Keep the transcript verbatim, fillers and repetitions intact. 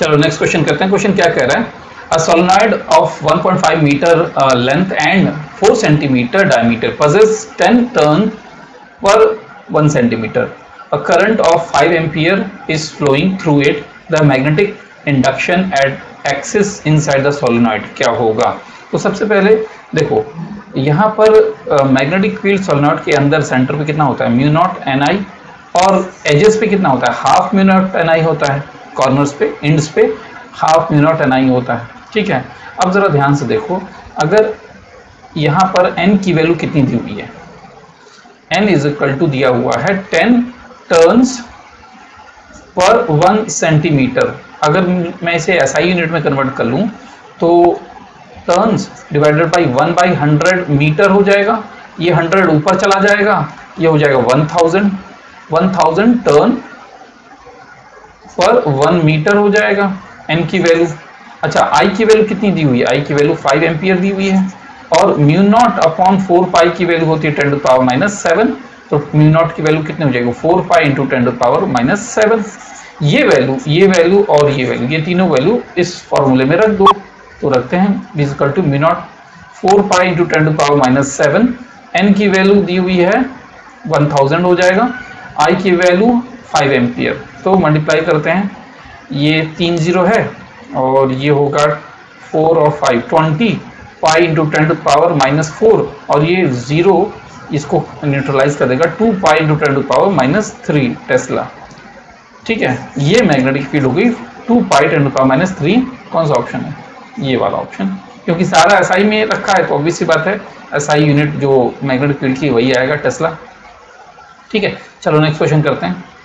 चलो next question करते हैं। क्वेश्चन क्या कह रहा है, a solenoid of one point five metre length and four centimetre diameter possesses ten turn per one centimetre, a current of five ampere is flowing through it, the magnetic induction at axis inside the solenoid क्या होगा। तो सबसे पहले देखो यहाँ पर magnetic field solenoid के अंदर सेंटर पे कितना होता है, म्यू नॉट एन आई, और एजेस पे कितना होता है, half mu naught n i होता है, कॉर्नर्स पे एंड्स पे half mu naught n i होता है। ठीक है, अब ज़रा ध्यान से देखो, अगर यहाँ पर एन की वैल्यू कितनी दी हुई है, एन इज इक्वल टू दिया हुआ है ten turns per one centimetre. अगर मैं इसे एसआई यूनिट में कन्वर्ट कर लूँ तो turns divided by one by hundred metre हो जाएगा, ये हंड्रेड ऊपर चला जाएगा, ये हो जाएगा one thousand one thousand turn per one metre हो जाएगा एन की वैल्यू। अच्छा, आई की वैल्यू कितनी दी हुई है, आई की वैल्यू फाइव एम्पियर दी हुई है, और mu naught upon four pi की वैल्यू होती है ten to power minus seven, तो म्यू नॉट की वैल्यू कितनी हो जाएगी, four pi into ten to power minus seven. ये वैल्यू ये वैल्यू और ये वैल्यू, ये तीनों वैल्यू इस फॉर्मूले में रख दो, तो रखते हैं equal to mu naught four pi into ten to power minus seven, n की वैल्यू दी हुई है वन थाउजेंड हो जाएगा, आई की वैल्यू फाइव एम्पियर, तो मल्टीप्लाई करते हैं, ये तीन जीरो है और ये होगा फोर और five twenty pi into ten to power minus four, और ये ज़ीरो इसको न्यूट्रलाइज कर देगा two pi into ten to power minus three tesla. ठीक है, ये मैग्नेटिक फील्ड हो गई two pi ten to power minus three, कौन सा ऑप्शन है, ये वाला ऑप्शन, क्योंकि सारा एसआई में रखा है तो ऑब्वियस सी बात है एसआई यूनिट जो मैग्नेटिक फील्ड की वही आएगा टेस्ला। ठीक है, चलो नेक्स्ट क्वेश्चन करते हैं।